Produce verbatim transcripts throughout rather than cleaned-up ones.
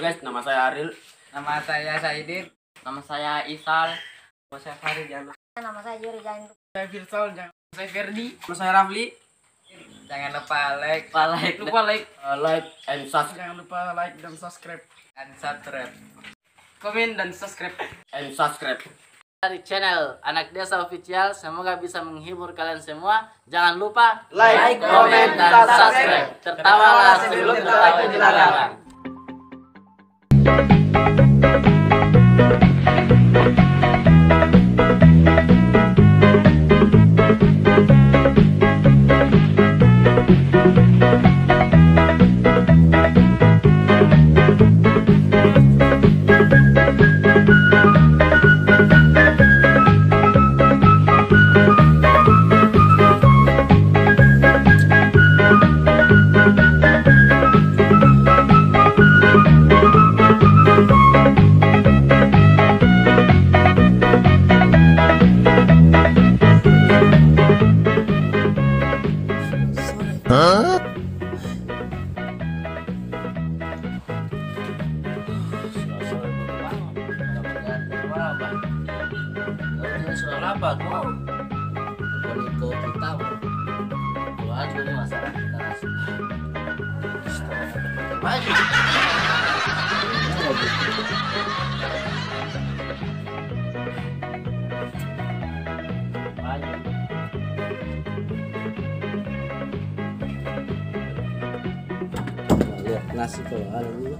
Halo guys, nama saya Aril. Nama saya Saidit. Nama saya Isal. Nama saya Farid. Jangan lupa. Nama saya Juri Jandu. Saya Virsaul. Jangan lupa. Saya Ferdi. Nama saya Rafli. Jangan lupa like. Lupa like. Lupa like. Uh, like and subscribe. Jangan lupa like dan subscribe. And subscribe. Komen dan subscribe. And subscribe. Dari channel Anak Desa Official, semoga bisa menghibur kalian semua. Jangan lupa like, like komen, dan subscribe. Tertawalah sebelum tertawa itu dilarang. Apa kau? Kalau itu kita, buat jadi masalah kita langsung. Maju. Maju. Lihat nasi keluar dulu.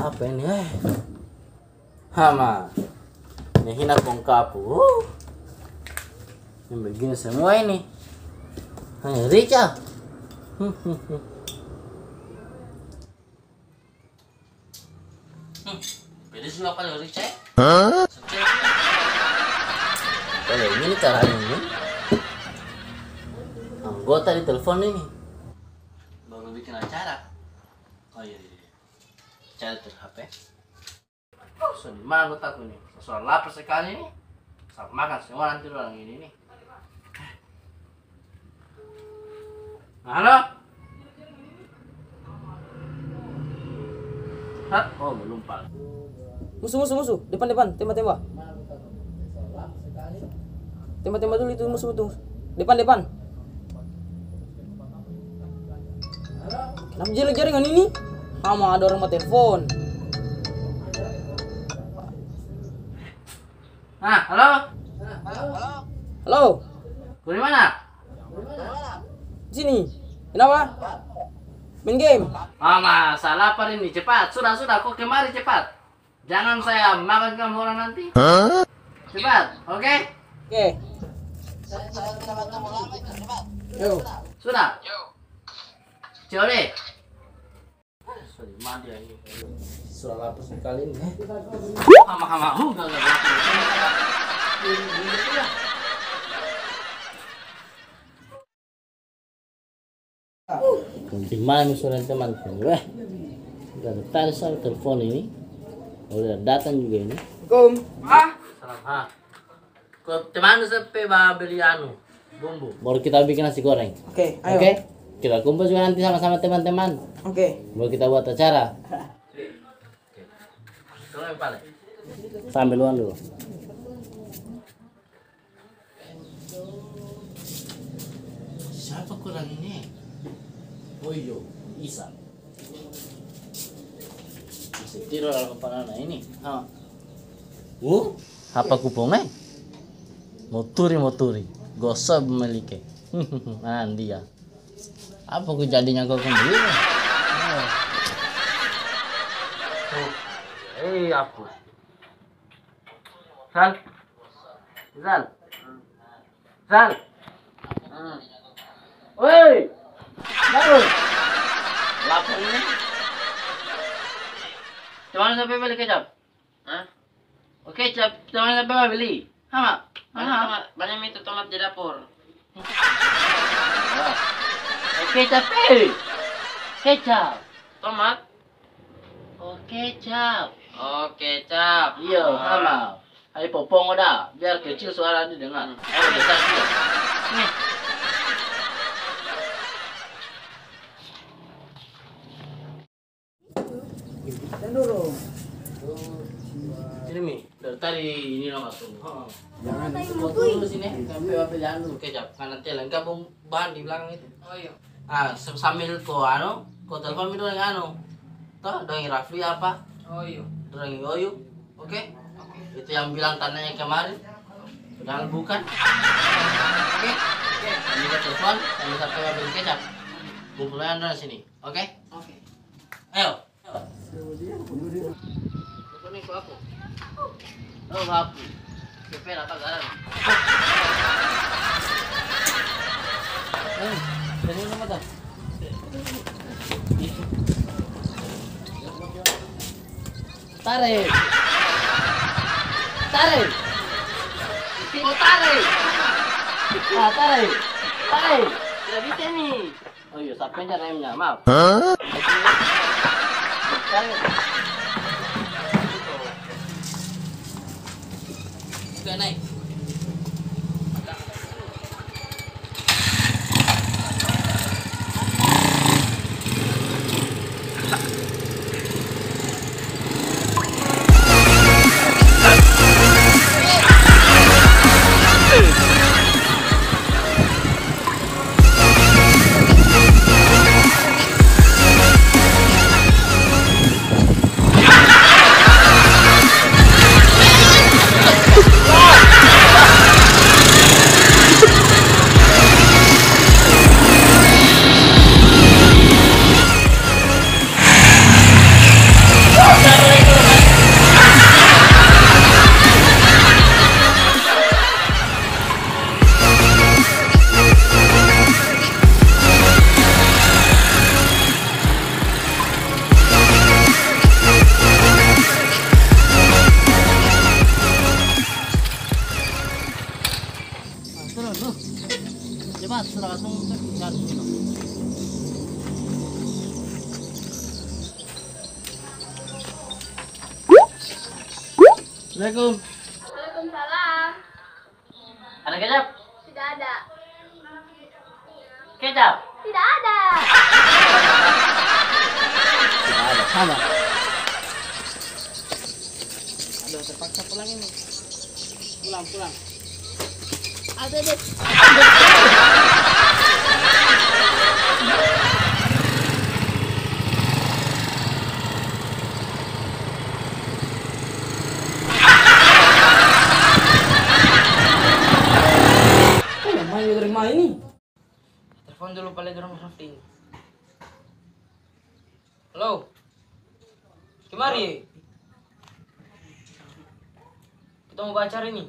Apa ini? Hama, ini hina bongkapu. Yang begini semua ini. Hanya rica. Hmm, hmm, hmm. Hmm, pedes nggak kalau rica? Hah? Kalau ini caranya ini. Anggota di telepon ini. Baru bikin acara. Oh iya. iya. Cari tuh H P. So, di mana aku nih? Soal lapar sekali nih. Sama makan semua nanti orang ini nih. Halo? Hah? Oh, melumpal. Musuh, musuh, musuh. Depan, depan. Tembak, tembak. Tembak, tembak dulu itu musuh itu. Depan, depan. Kenapa jaring-jaringan ini? Sama ada orang mau telepon. Nah, halo. Halo. Halo. Halo. Dari mana? Sini. Kenapa? Main game. Mama, salah apa ini? Cepat, sudah sudah kok kemari cepat. Jangan saya makan kamu orang nanti. Cepat, oke? Okay? Oke. Okay. Yo. Sudah. Yo. Jori. Mati lagi. Soal apa sekali ini? Hama-hama enggak enggak. Gimana suara teman-teman gue? Udah tertarik soal telepon ini. Udah datang juga ini. Kom. Ah, salam ha. Kok teman sampai beli anu bumbu. Baru kita bikin nasi goreng. Oke, ayo. Oke. Kita kumpul juga nanti sama-sama teman-teman. Oke. Okay. Mau kita buat acara. Sambil luan dulu. Siapa kurang ini? Oh iya, Isal. Masih tidur dalam kepala anak ini. Ha. Uh, apa kupongnya? Moturi-moturi. Gosok memiliki. Nah dia. Apa ku jadinya kau sendiri? Eh, apa? Sal, Sal, Sal. Woi, baru. Lapor ini. Teman sampai beli kecap. Hah? Oke, kecap teman sampai beli. Hah, Mak? Banyak itu tomat di dapur. Kecap, kecap, tomat. Oke, kecap. Oke, kecap. Iya, sama. Ayo popong udah, biar kecil suara didengar. Eh, besar juga. Nih. Dan dulu. Ini mi, dari tadi ini lah masuk. Jangan foto dulu sini, sampai apa jangan dulu kejap. Karena nanti lengkap bahan di belakang itu. Oh iya. Ah, sambil ko anu, ko telepon mi dong anu. Toh, dong Rafli apa? Oh iya. Dong Oyu. Oke. Itu yang bilang tanahnya kemarin, padahal bukan. Oke, oke. Ambil telepon, ambil sampai ambil kecap. Kumpulkan dari sini, oke? Oke. Ayo. Telepon ini ke aku. Oh, ke aku. Kepen apa garam? Eh, dari mana dah? Tarik. Tarik. Oh, tarik. Ah, tarik. Tarik. Tidak bisa nih. Oh iya, sapinya remnya, maaf. Hah? Tarik. Oke, naik. Assalamualaikum. Waalaikumsalam. Ada kecap? Tidak ada. Kecap? Tidak ada. Tidak ada, sama. Aduh, terpaksa pulang ini. Pulang, pulang. Ada deh. Ini telepon dulu paling dorong Rafli. Halo, kemari kita mau baca ini,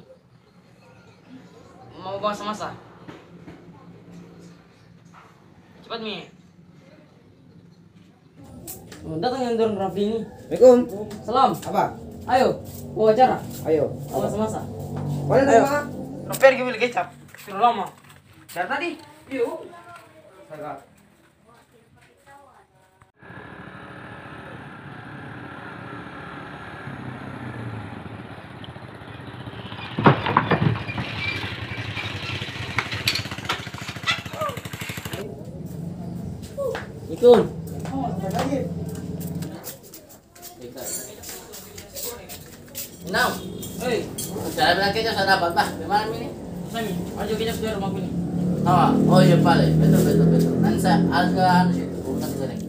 mau buang semasa. Cepat mi. Datang yang dorong Rafli ini. Assalamualaikum. Salam. Apa? Ayo, mau acara. Ayo. Buang semasa. Mana nama? Rafli kemil kecap. Terlalu lama. Dari tadi, yuk. Sagat. Ikut. Oh, lagi. Kita. Now, hey, cara belakangnya sudah dapat, Pak. Gimana ini? Sami, maju kita ke rumah ini. Oh, oh iya paling betul betul betul. Nanti saya agak situ nasi goreng.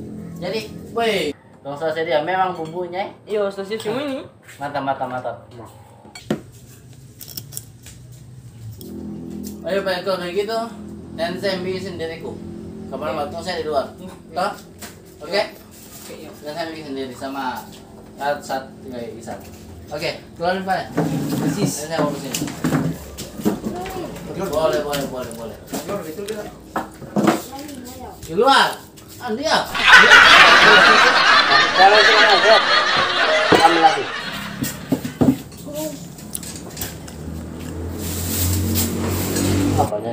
Jadi, woi, kalau saya dia memang bumbunya. Iya, sosis cuma ini. Mata mata mata. Ayo paling kalau kayak gitu, dan saya bikin sendiriku. Kapan waktu saya di luar, toh? Oke? Dan saya bikin sendiri sama Isal, kayak Isal. Oke, keluarin paling. Sosis. Dan saya urus ini. Boleh boleh boleh boleh. Di luar, Andi ya.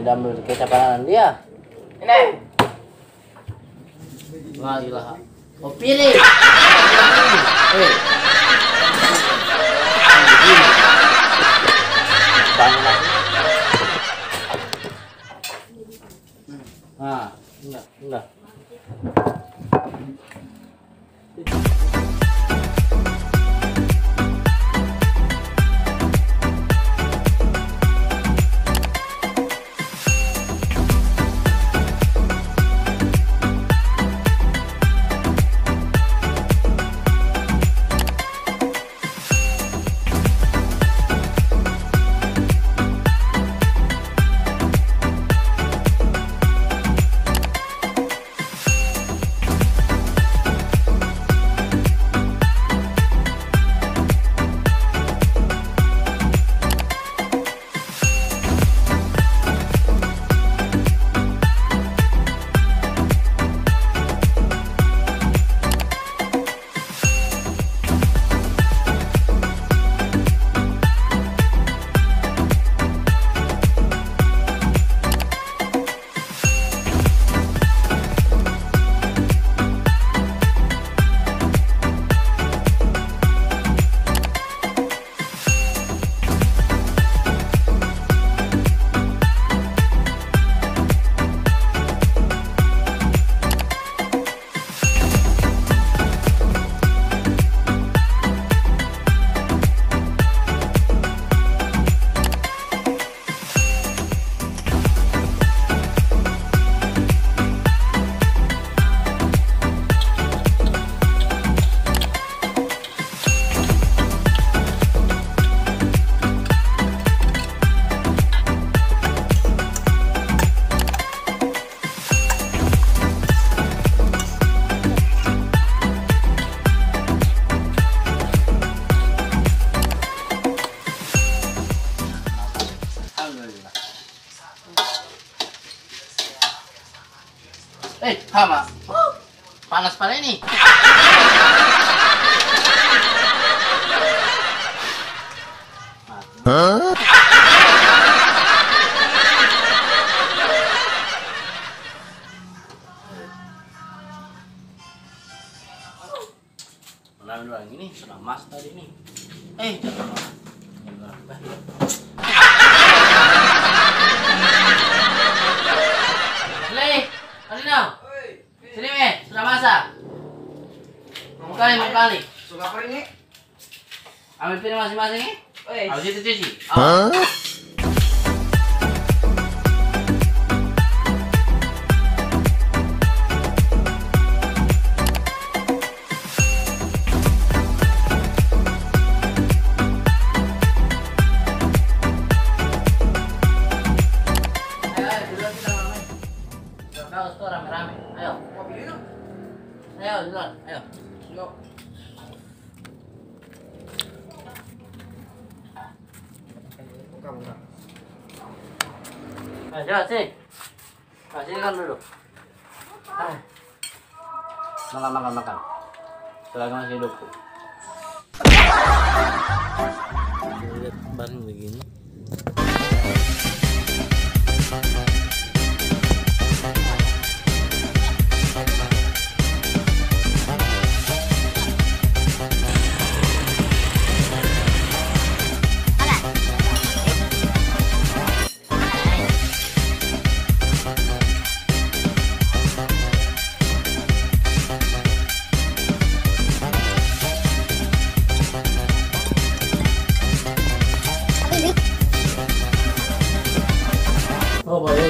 dalam kecapanan dia. Ini. La ilaha. Oh pilih. Eh. Bangla. Ah, enggak, enggak. Oh, boy.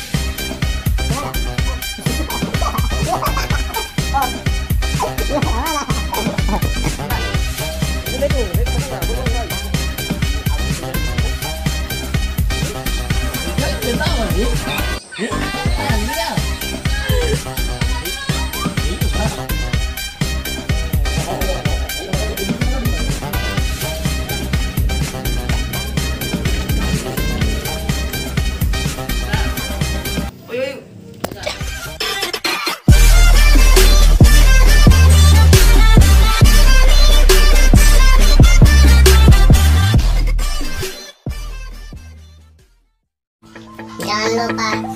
Bye.